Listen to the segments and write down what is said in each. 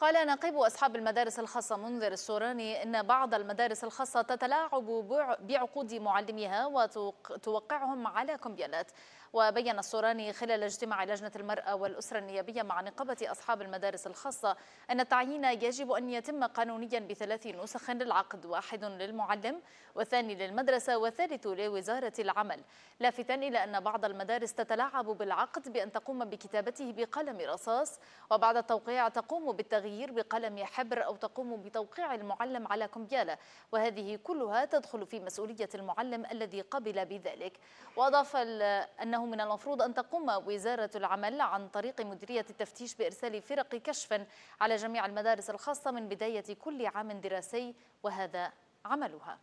قال نقيب أصحاب المدارس الخاصة منذر الصوراني إن بعض المدارس الخاصة تتلاعب بعقود معلميها وتوقعهم على كمبيالات. وبين الصوراني خلال اجتماع لجنة المرأة والأسرة النيابية مع نقابة أصحاب المدارس الخاصة أن التعيين يجب أن يتم قانونيا ب3 نسخ للعقد، 1 للمعلم و2 للمدرسة و3 لوزارة العمل، لافتا إلى أن بعض المدارس تتلاعب بالعقد بأن تقوم بكتابته بقلم رصاص، وبعد التوقيع تقوم بالتغيير بقلم حبر أو تقوم بتوقيع المعلم على كمبيالة، وهذه كلها تدخل في مسؤولية المعلم الذي قبل بذلك. وأضاف أنه من المفروض أن تقوم وزارة العمل عن طريق مديرية التفتيش بإرسال فرق كشف على جميع المدارس الخاصة من بداية كل عام دراسي، وهذا عملها.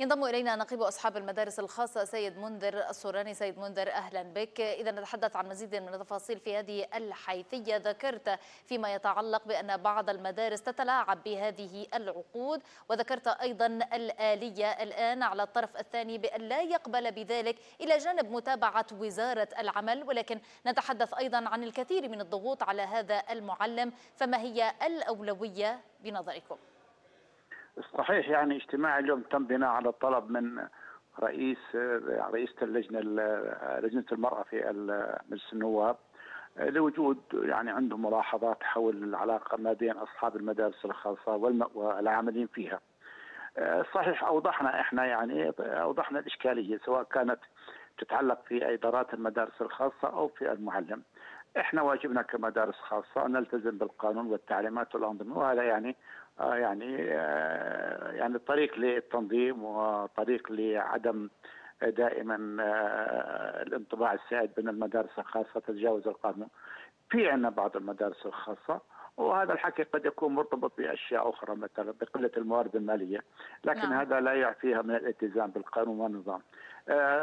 ينضم إلينا نقيب أصحاب المدارس الخاصة سيد منذر الصوراني. سيد منذر أهلا بك. إذا نتحدث عن مزيد من التفاصيل في هذه الحيثية. ذكرت فيما يتعلق بأن بعض المدارس تتلاعب بهذه العقود، وذكرت أيضا الآلية الآن على الطرف الثاني بأن لا يقبل بذلك إلى جانب متابعة وزارة العمل، ولكن نتحدث أيضا عن الكثير من الضغوط على هذا المعلم، فما هي الأولوية بنظركم؟ صحيح، يعني اجتماع اليوم تم بناء على طلب من رئيسة لجنة المرأة في مجلس النواب، لوجود يعني عندهم ملاحظات حول العلاقة ما بين أصحاب المدارس الخاصة والعاملين فيها. صحيح أوضحنا الإشكالية، سواء كانت تتعلق في إدارات المدارس الخاصة أو في المعلم. احنا واجبنا كمدارس خاصة أن نلتزم بالقانون والتعليمات والأنظمة، وهذا يعني الطريق للتنظيم وطريق لعدم دائما الانطباع السائد بأن المدارس الخاصة تتجاوز القانون. في عندنا بعض المدارس الخاصة وهذا الحكي قد يكون مرتبط بأشياء أخرى، مثلا بقلة الموارد المالية، لكن هذا لا يعفيها من الالتزام بالقانون والنظام.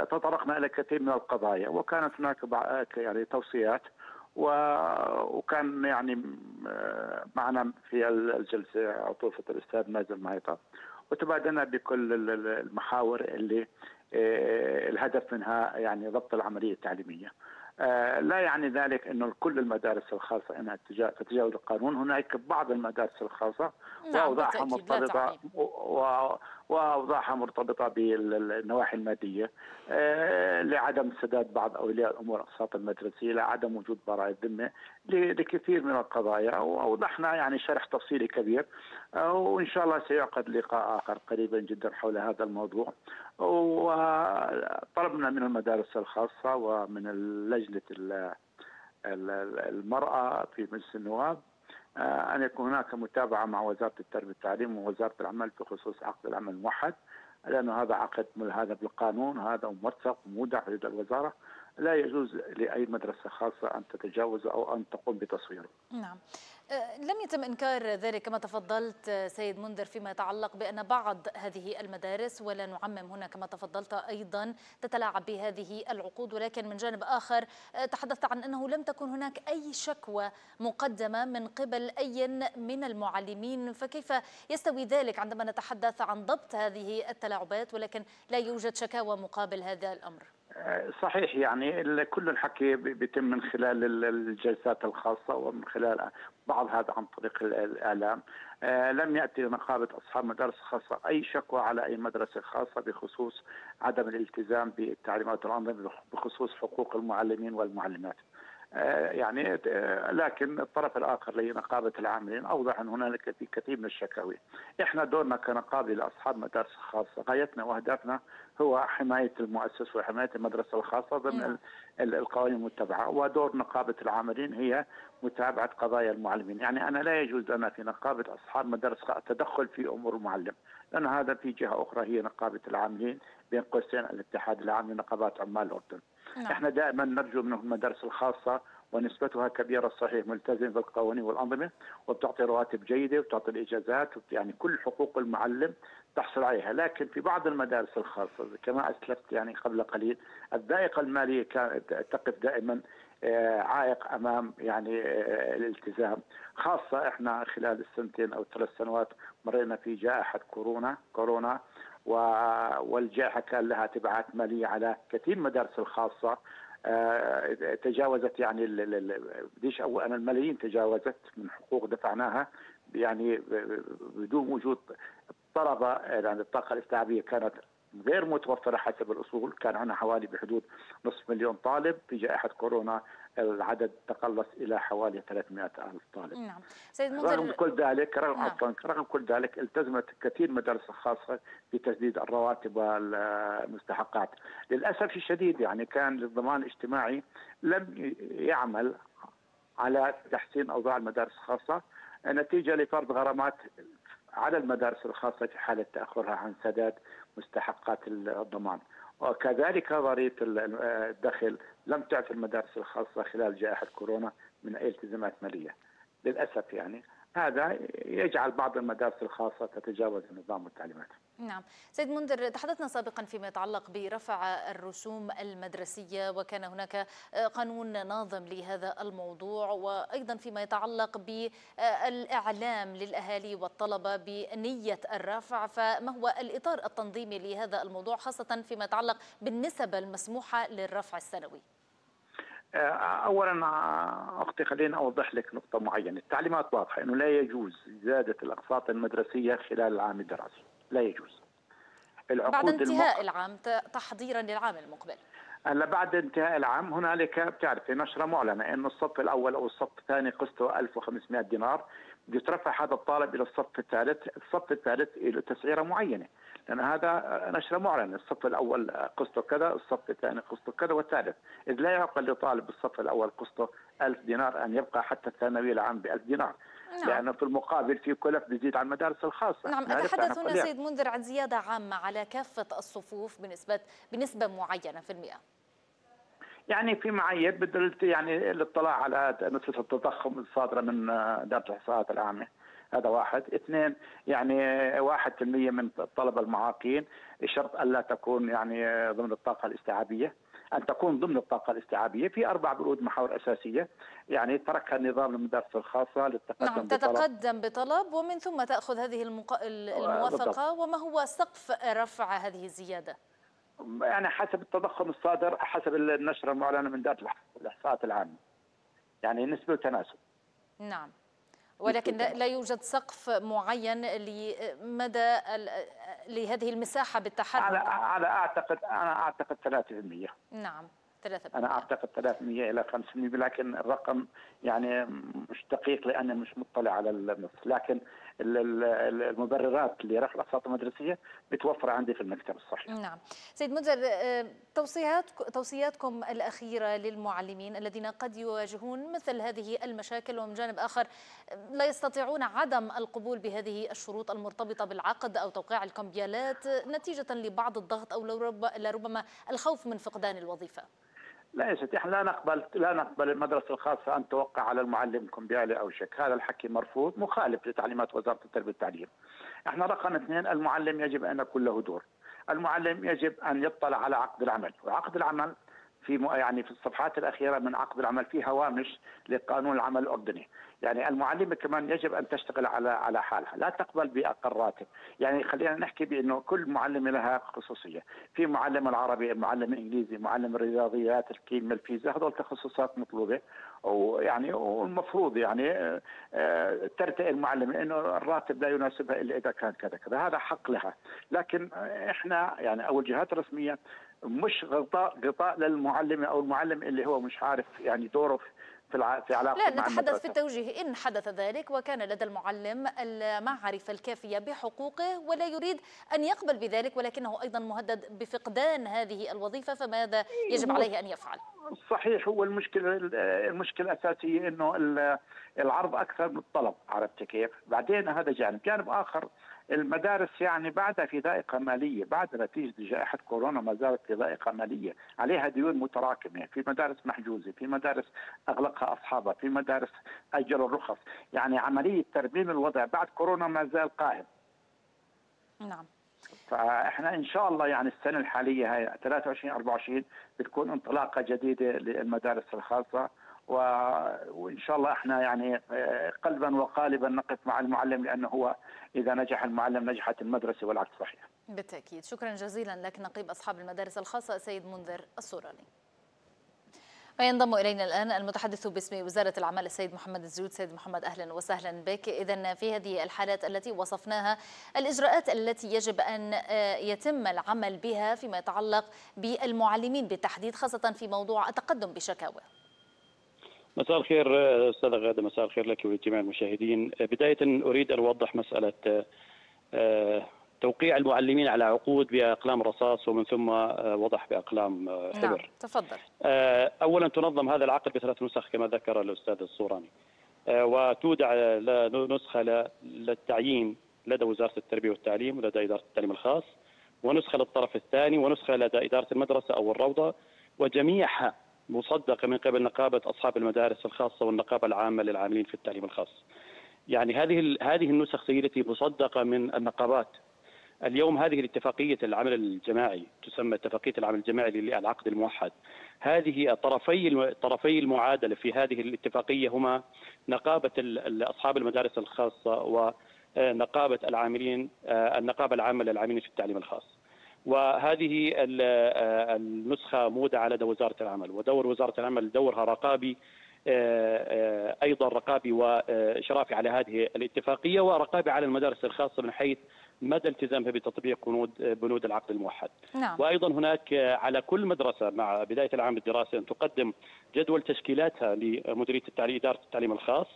تطرقنا إلى كثير من القضايا، وكانت هناك توصيات، وكان معنا في الجلسة عطوفة الأستاذ مازن معيط، وتبادلنا بكل المحاور اللي الهدف منها ضبط العملية التعليمية. لا يعني ذلك أنه كل المدارس الخاصة أنها تتجاوز القانون. هناك بعض المدارس الخاصة وأوضاعها مرتبطة بالنواحي المادية، لعدم سداد بعض أولياء الأمور الأقساط المدرسية، لعدم وجود براءة ذمة، لكثير من القضايا، وأوضحنا شرح تفصيلي كبير. وإن شاء الله سيعقد لقاء آخر قريبا جدا حول هذا الموضوع، وطلبنا من المدارس الخاصة ومن لجنة المرأة في مجلس النواب أن يكون هناك متابعة مع وزارة التربية والتعليم ووزارة العمل في خصوص عقد العمل الموحد، لأنه هذا عقد ملهذا بالقانون، هذا موثق ومودع لدى الوزارة، لا يجوز لأي مدرسة خاصة أن تتجاوزه أو أن تقوم بتصويره. نعم، لم يتم إنكار ذلك كما تفضلت سيد منذر فيما يتعلق بأن بعض هذه المدارس، ولا نعمم هنا كما تفضلت أيضا، تتلاعب بهذه العقود، ولكن من جانب آخر تحدثت عن أنه لم تكن هناك أي شكوى مقدمة من قبل أي من المعلمين، فكيف يستوي ذلك عندما نتحدث عن ضبط هذه التلاعبات ولكن لا يوجد شكاوى مقابل هذا الأمر؟ صحيح، كل الحكي بيتم من خلال الجلسات الخاصة ومن خلال بعض عن طريق الإعلام. لم يأتي نقابة أصحاب مدارس خاصة أي شكوى على أي مدرسة خاصة بخصوص عدم الالتزام بالتعليمات والأنظمة بخصوص حقوق المعلمين والمعلمات. لكن الطرف الآخر لنقابة العاملين أوضح أن هناك كثير من الشكاوي. إحنا دورنا كنقابة لأصحاب مدارس خاصة، غايتنا وهدفنا هو حماية المؤسس وحماية المدرسة الخاصة ضمن القوانين المتبعة، ودور نقابة العاملين هي متابعة قضايا المعلمين. أنا لا يجوز لنا في نقابة أصحاب مدارس التدخل في أمور المعلم، لأن هذا في جهة أخرى هي نقابة العاملين، بين قوسين الاتحاد العام لنقابات عمال الأردن. احنا دائما نرجو من المدارس الخاصة ونسبتها كبيرة، صحيح ملتزم بالقوانين والأنظمة وبتعطي رواتب جيدة وبتعطي الإجازات، كل حقوق المعلم تحصل عليها، لكن في بعض المدارس الخاصة كما أسلفت قبل قليل الذائقة المالية كانت تقف دائما عائق امام الالتزام، خاصة احنا خلال السنتين او 3 سنوات مرينا في جائحة كورونا والجائحة كان لها تبعات مالية على كثير من المدارس الخاصة، تجاوزت يعني بديش اقول انا الملايين تجاوزت من حقوق دفعناها يعني بدون وجود طلبه. يعني الطاقه الاستيعابيه كانت غير متوفره حسب الاصول، كان عندنا حوالي بحدود نصف مليون طالب، في جائحه كورونا العدد تقلص الى حوالي 300,000 طالب. نعم سيد منذر، رغم كل ذلك رغم كل ذلك التزمت كثير مدارس خاصه بتسديد الرواتب والمستحقات. للاسف الشديد يعني كان الضمان الاجتماعي لم يعمل على تحسين اوضاع المدارس الخاصه نتيجه لفرض غرامات على المدارس الخاصه في حاله تاخرها عن سداد مستحقات الضمان. وكذلك ظريف الدخل لم تعف المدارس الخاصه خلال جائحه كورونا من اي التزامات ماليه. للاسف يعني هذا يجعل بعض المدارس الخاصه تتجاوز النظام والتعليمات. نعم سيد منذر، تحدثنا سابقا فيما يتعلق برفع الرسوم المدرسية وكان هناك قانون ناظم لهذا الموضوع، وأيضا فيما يتعلق بالإعلام للأهالي والطلبة بنية الرفع، فما هو الإطار التنظيمي لهذا الموضوع خاصة فيما يتعلق بالنسبة المسموحة للرفع السنوي؟ اولا اختي خليني اوضح لك نقطة معينة، التعليمات واضحة انه لا يجوز زيادة الأقساط المدرسية خلال العام الدراسي، لا يجوز. بعد انتهاء العام تحضيرا للعام المقبل. هلا بعد انتهاء العام هنالك بتعرفي نشره معلنه انه الصف الاول او الصف الثاني قسطه 1500 دينار، بده يترفع هذا الطالب الى الصف الثالث، الصف الثالث له تسعيره معينه، لان هذا نشره معلنه، الصف الاول قسطه كذا، الصف الثاني قسطه كذا والثالث، اذ لا يعقل لطالب الصف الاول قسطه 1000 دينار ان يبقى حتى الثانويه العام ب 1000 دينار. نعم. لأنه في المقابل في كلف بيزيد على المدارس الخاصة. نعم أتحدث هنا سيد منذر عن زيادة عامة على كافة الصفوف بنسبة معينة في المئة. يعني في معايير بده يعني الاطلاع على نسبة التضخم الصادرة من دارة الإحصاءات العامة، هذا واحد. اثنين يعني 1% من الطلبة المعاقين، شرط ألا تكون يعني ضمن الطاقة الاستيعابية، أن تكون ضمن الطاقة الاستيعابية. في 4 برود محاور أساسية يعني تركها النظام المدارس الخاصة للتقدم. نعم تتقدم بطلب ومن ثم تأخذ هذه الموافقة. وما هو سقف رفع هذه الزيادة؟ يعني حسب التضخم الصادر حسب النشرة المعلنة من دارة الإحصاءات العامة، يعني نسبة وتناسب. نعم ولكن لا يوجد سقف معين لمدى لهذه المساحة بالتحديد. على أعتقد أنا 3%. نعم 3%. أنا أعتقد 300 إلى 5%، لكن الرقم يعني مش دقيق لأني مش مطلع على النص، لكن المبررات لرفع الأقساط المدرسية متوفرة عندي في المكتب الصحي. نعم سيد منذر، توصياتكم الأخيرة للمعلمين الذين قد يواجهون مثل هذه المشاكل ومن جانب آخر لا يستطيعون عدم القبول بهذه الشروط المرتبطة بالعقد أو توقيع الكمبيالات نتيجة لبعض الضغط أو لربما الخوف من فقدان الوظيفة؟ لا يا ستي، احنا لا نقبل المدرسه الخاصه ان توقع على المعلم كمبيالي او شيك، هذا الحكي مرفوض مخالف لتعليمات وزاره التربيه والتعليم. احنا رقم 2 المعلم يجب ان يكون له دور. المعلم يجب ان يطلع على عقد العمل، وعقد العمل في الصفحات الاخيره من عقد العمل في هوامش لقانون العمل الاردني، يعني المعلمه كمان يجب ان تشتغل على حالها، لا تقبل باقل راتب، يعني خلينا نحكي بانه كل معلمه لها خصوصيه، في معلم العربي، معلم انجليزي، معلم الرياضيات، الكيمياء، الفيزياء، هذول تخصصات مطلوبه، ويعني والمفروض يعني ترتئي المعلمه انه الراتب لا يناسبها الا اذا كان كذا كذا، هذا حق لها، لكن احنا يعني او الجهات الرسميه مش غطاء للمعلمه او المعلم اللي هو مش عارف يعني دوره في علاقته مع المدرسة. لا نتحدث في التوجيه إن حدث ذلك وكان لدى المعلم المعرفة الكافية بحقوقه ولا يريد أن يقبل بذلك ولكنه أيضا مهدد بفقدان هذه الوظيفة، فماذا يجب عليه أن يفعل؟ صحيح، هو المشكلة الأساسية إنه العرض أكثر من الطلب، عرفت كيف؟ بعدين هذا جانب آخر المدارس يعني بعدها في ذائقة مالية، بعد نتيجة جائحة كورونا ما زالت في ذائقة مالية، عليها ديون متراكمة، في مدارس محجوزة، في مدارس أغلقها أصحابها، في مدارس أجلوا الرخص، يعني عملية ترميم الوضع بعد كورونا ما زال قائم. نعم. فإحنا إن شاء الله يعني السنة الحالية هي 23-24 بتكون انطلاقة جديدة للمدارس الخاصة، وإن شاء الله إحنا يعني قلبا وقالبا نقف مع المعلم، لأنه هو إذا نجح المعلم نجحت المدرسة والعكس صحيح. بالتأكيد. شكرا جزيلا لك نقيب أصحاب المدارس الخاصة سيد منذر الصوراني. وينضم إلينا الآن المتحدث باسم وزارة الأعمال السيد محمد الزيود. سيد محمد أهلا وسهلا بك. إذن في هذه الحالات التي وصفناها الإجراءات التي يجب أن يتم العمل بها فيما يتعلق بالمعلمين بالتحديد، خاصة في موضوع التقدم بشكاوى. مساء الخير أستاذة غادة، مساء الخير لك ولجميع المشاهدين. بداية أريد أن أوضح مسألة توقيع المعلمين على عقود بأقلام رصاص ومن ثم وضع بأقلام حبر. نعم تفضل. أولا تنظم هذا العقد بثلاث نسخ كما ذكر الأستاذ الصوراني، وتودع نسخة للتعيين لدى وزارة التربية والتعليم ولدى إدارة التعليم الخاص، ونسخة للطرف الثاني، ونسخة لدى إدارة المدرسة أو الروضة، وجميعها مصدقة من قبل نقابة أصحاب المدارس الخاصة والنقابة العامة للعاملين في التعليم الخاص. يعني هذه النسخ سيدتي مصدقة من النقابات. اليوم هذه الاتفاقية العمل الجماعي تسمى اتفاقية العمل الجماعي للعقد الموحد. هذه طرفي المعادلة في هذه الاتفاقية هما نقابة أصحاب المدارس الخاصة ونقابة العاملين النقابة العامة للعاملين في التعليم الخاص. وهذه النسخة مودعة لدى وزارة العمل، ودور وزارة العمل دورها رقابي، أيضا رقابي وإشرافي على هذه الاتفاقية، ورقابي على المدارس الخاصة من حيث مدى التزامها بتطبيق بنود العقد الموحد. نعم. وأيضا هناك على كل مدرسة مع بداية العام الدراسي أن تقدم جدول تشكيلاتها لمديرية إدارة التعليم الخاص،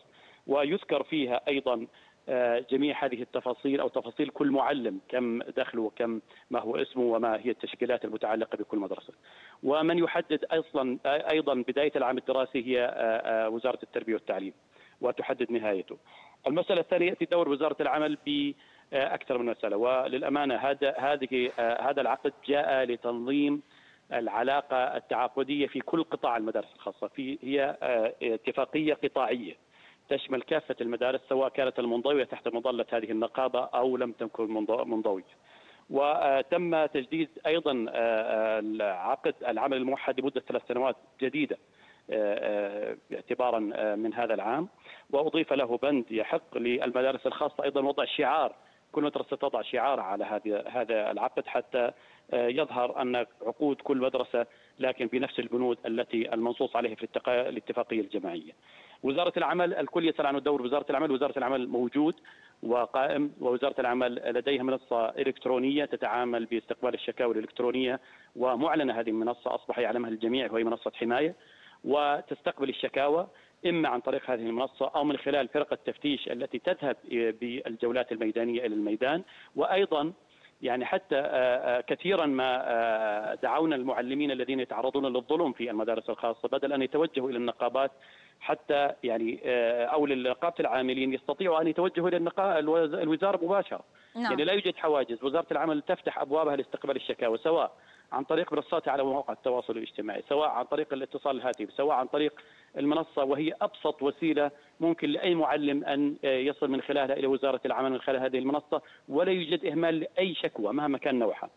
ويذكر فيها أيضا جميع هذه التفاصيل أو تفاصيل كل معلم، كم دخله وكم ما هو اسمه وما هي التشكيلات المتعلقة بكل مدرسة. ومن يحدد أصلا أيضا بداية العام الدراسي هي وزارة التربية والتعليم وتحدد نهايته. المسألة الثانية يأتي دور وزارة العمل بأكثر من مسألة، وللأمانة هذا العقد جاء لتنظيم العلاقة التعاقدية في كل قطاع المدارس الخاصة، هي اتفاقية قطاعية تشمل كافة المدارس سواء كانت المنضوية تحت مظلة هذه النقابة أو لم تكن منضوية. وتم تجديد أيضا عقد العمل الموحد لمدة 3 سنوات جديدة اعتبارا من هذا العام، وأضيف له بند يحق للمدارس الخاصة أيضا وضع شعار، كل مدرسة تضع شعار على هذا العقد حتى يظهر أن عقود كل مدرسة لكن بنفس البنود التي المنصوص عليها في الاتفاقية الجماعية. وزارة العمل الكل يسأل عن دور وزارة العمل. وزارة العمل موجود وقائم، ووزارة العمل لديها منصة إلكترونية تتعامل باستقبال الشكاوى الإلكترونية ومعلنة، هذه المنصة أصبح يعلمها الجميع وهي منصة حماية، وتستقبل الشكاوى إما عن طريق هذه المنصة أو من خلال فرقة التفتيش التي تذهب بالجولات الميدانية إلى الميدان. وأيضا يعني حتى كثيرا ما دعونا المعلمين الذين يتعرضون للظلم في المدارس الخاصة بدل أن يتوجهوا إلى النقابات حتى يعني أو لنقابة العاملين يستطيعوا أن يتوجهوا إلى الوزارة مباشرة. نعم. يعني لا يوجد حواجز، وزارة العمل تفتح أبوابها لاستقبال الشكاوى سواء عن طريق منصاتها على مواقع التواصل الاجتماعي، سواء عن طريق الاتصال الهاتفي، سواء عن طريق المنصة، وهي أبسط وسيلة ممكن لأي معلم أن يصل من خلالها إلى وزارة العمل من خلال هذه المنصة، ولا يوجد إهمال لأي شكوى مهما كان نوعها.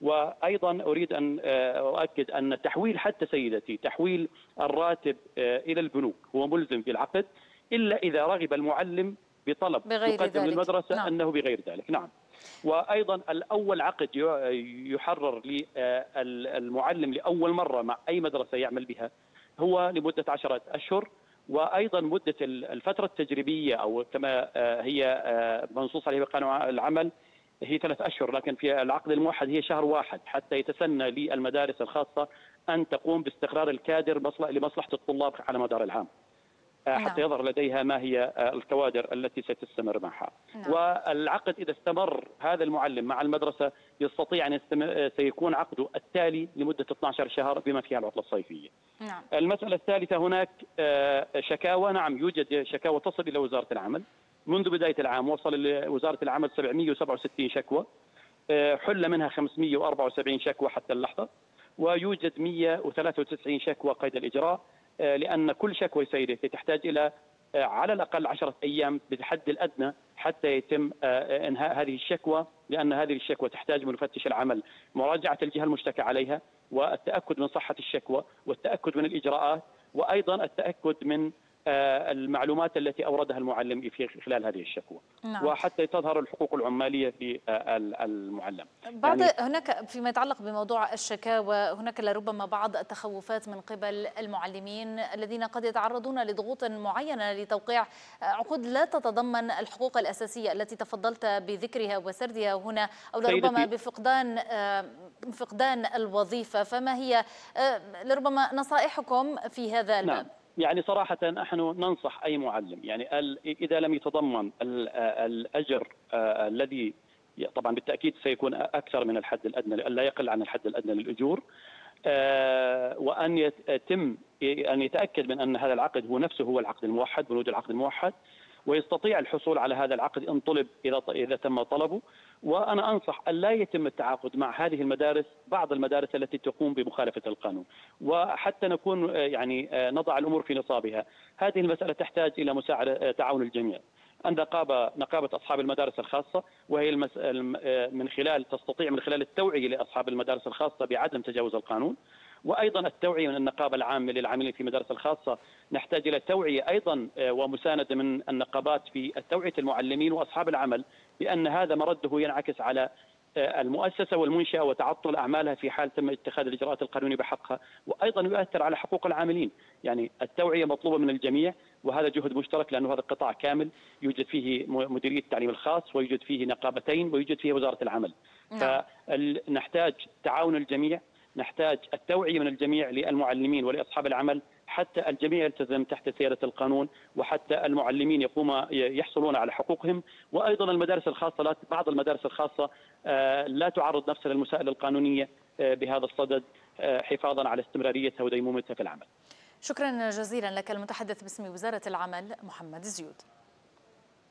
وأيضا أريد أن أؤكد أن تحويل حتى سيدتي تحويل الراتب إلى البنوك هو ملزم في العقد إلا إذا رغب المعلم بطلب يقدم للمدرسة. نعم. أنه بغير ذلك. نعم. وأيضا الأول عقد يحرر للمعلم لأول مرة مع أي مدرسة يعمل بها هو لمدة 10 أشهر، وأيضا مدة الفترة التجريبية أو كما هي منصوص عليها بقانون العمل هي 3 أشهر، لكن في العقد الموحد هي شهر 1 حتى يتسنى للمدارس الخاصة أن تقوم باستقرار الكادر لمصلحة الطلاب على مدار العام حتى يظهر لديها ما هي الكوادر التي ستستمر معها. نعم. والعقد إذا استمر هذا المعلم مع المدرسة يستطيع أن سيكون عقده التالي لمدة 12 شهر بما فيها العطلة الصيفية. نعم. المسألة الثالثة هناك شكاوى. نعم يوجد شكاوى تصل إلى وزارة العمل منذ بداية العام، وصل لوزارة العمل 767 شكوى، حل منها 574 شكوى حتى اللحظة، ويوجد 193 شكوى قيد الإجراء، لأن كل شكوى سيدتي تحتاج إلى على الأقل 10 أيام بالحد الأدنى حتى يتم إنهاء هذه الشكوى، لأن هذه الشكوى تحتاج من مفتش العمل مراجعة الجهة المشتكى عليها والتأكد من صحة الشكوى والتأكد من الإجراءات، وأيضا التأكد من المعلومات التي أوردها المعلم في خلال هذه الشكوى. نعم. وحتى تظهر الحقوق العمالية في المعلم. بعد يعني هناك فيما يتعلق بموضوع الشكاوى، هناك لربما بعض التخوفات من قبل المعلمين الذين قد يتعرضون لضغوط معينة لتوقيع عقود لا تتضمن الحقوق الأساسية التي تفضلت بذكرها وسردها هنا، أو لربما بفقدان الوظيفة، فما هي لربما نصائحكم في هذا الباب؟ نعم. يعني صراحة نحن ننصح أي معلم، يعني إذا لم يتضمن الأجر الذي طبعا بالتأكيد سيكون أكثر من الحد الأدنى، لا يقل عن الحد الأدنى للأجور، وأن يتم أن يتأكد من أن هذا العقد هو نفسه هو العقد الموحد، بنود العقد الموحد، ويستطيع الحصول على هذا العقد إن طلب إذا تم طلبه. وأنا أنصح أن لا يتم التعاقد مع هذه المدارس، بعض المدارس التي تقوم بمخالفة القانون، وحتى نكون يعني نضع الأمور في نصابها. هذه المسألة تحتاج إلى مساعدة تعاون الجميع، أن نقابة أصحاب المدارس الخاصة، وهي من خلال التوعية لأصحاب المدارس الخاصة بعدم تجاوز القانون، وأيضا التوعية من النقابة العامة للعاملين في المدارس الخاصة. نحتاج إلى توعية أيضا ومساندة من النقابات في توعية المعلمين وأصحاب العمل بأن هذا مرده ينعكس على المؤسسة والمنشأة وتعطل أعمالها في حال تم اتخاذ الإجراءات القانونية بحقها، وأيضا يؤثر على حقوق العاملين. يعني التوعية مطلوبة من الجميع، وهذا جهد مشترك، لأنه هذا قطاع كامل يوجد فيه مديرية التعليم الخاص، ويوجد فيه نقابتين، ويوجد فيه وزارة العمل. فنحتاج تعاون الجميع، نحتاج التوعية من الجميع للمعلمين ولأصحاب العمل، حتى الجميع يلتزم تحت سيادة القانون، وحتى المعلمين يحصلون على حقوقهم. وأيضا المدارس الخاصة، بعض المدارس الخاصة لا تعرض نفسها للمسائل القانونية بهذا الصدد، حفاظا على استمراريتها وديمومتها في العمل. شكرا جزيلا لك المتحدث باسم وزارة العمل محمد الزيود.